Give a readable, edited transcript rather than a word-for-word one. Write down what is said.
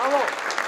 Bravo.